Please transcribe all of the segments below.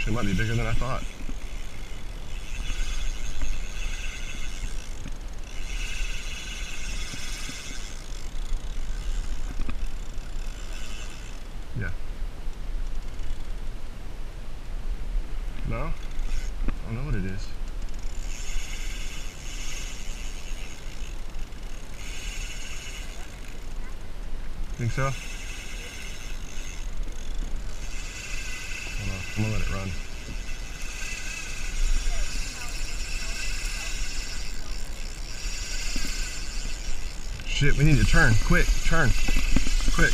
Actually, it might be bigger than I thought. Yeah. No? I don't know what it is. Think so? I'm gonna let it run. Shit, we need to turn. Quick, turn. Quick.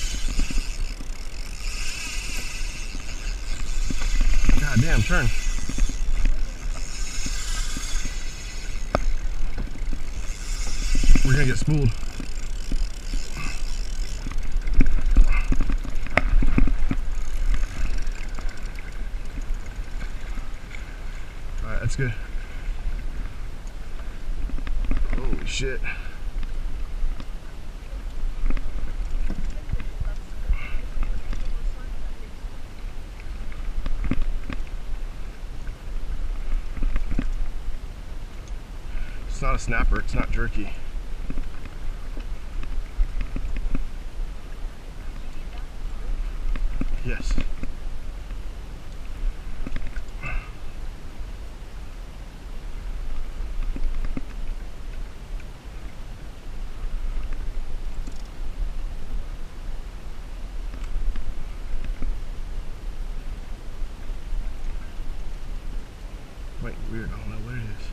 Goddamn, turn. We're gonna get spooled. That's good. Holy shit. It's not a snapper, it's not jerky. Yes. Wait, weird, I don't know what it is.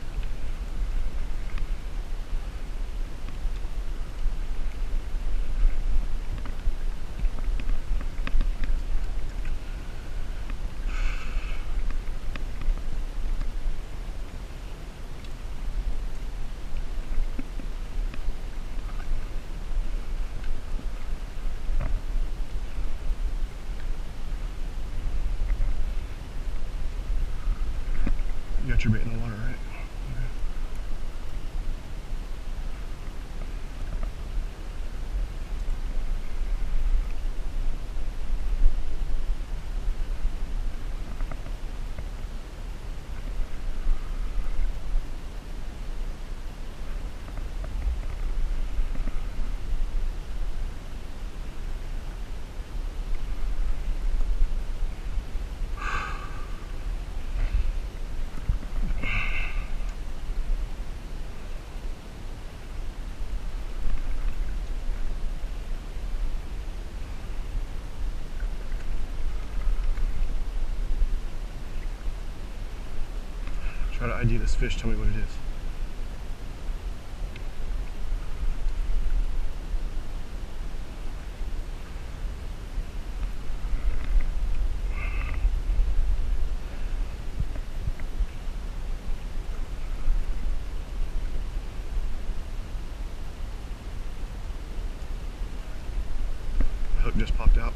You got your bait in the water, right? Try to ID this fish, tell me what it is. The hook just popped out.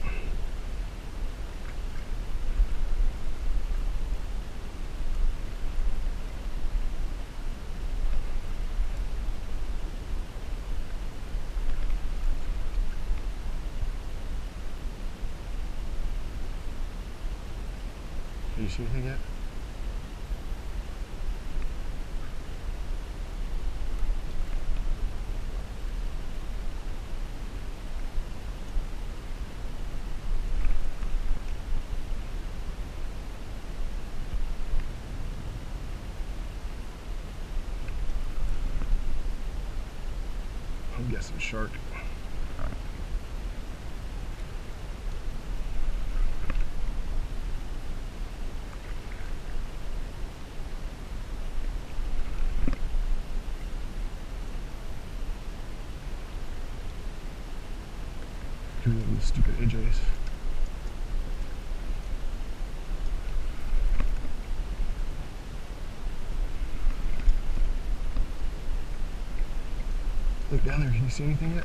Have you seen anything yet? I'm guessing shark. These stupid AJs. Look down there, can you see anything yet?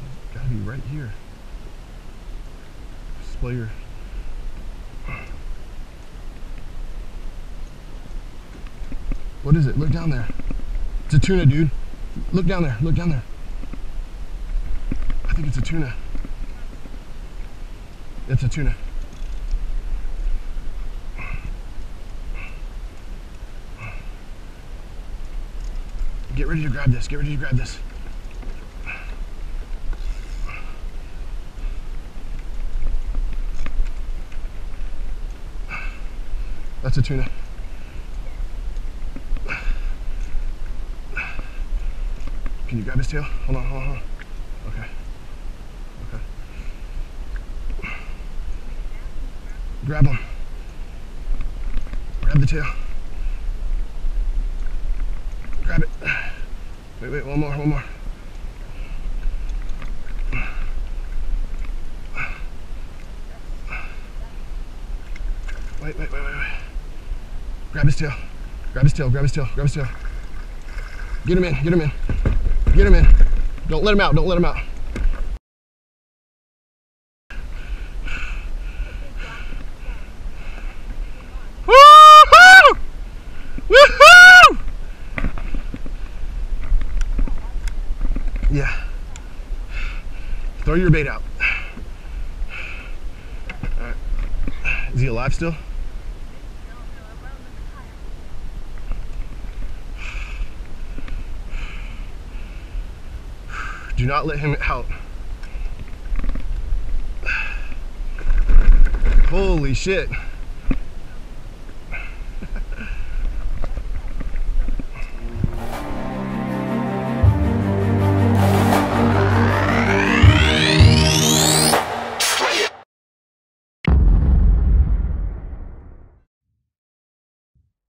It's gotta be right here. Display your. What is it? Look down there. It's a tuna, dude. Look down there, look down there. I think it's a tuna. It's a tuna. Get ready to grab this. Get ready to grab this. That's a tuna. Can you grab his tail? Hold on, hold on, hold on. Okay. Okay. Grab him. Grab the tail. Grab it. Wait, wait, one more, one more. Wait, wait, wait, wait, wait. Grab his tail. Grab his tail, grab his tail, grab his tail. Get him in, get him in. Get him in. Don't let him out, don't let him out. Woohoo! Woohoo! Yeah. Throw your bait out. All right. Is he alive still? Do not let him out. Holy shit.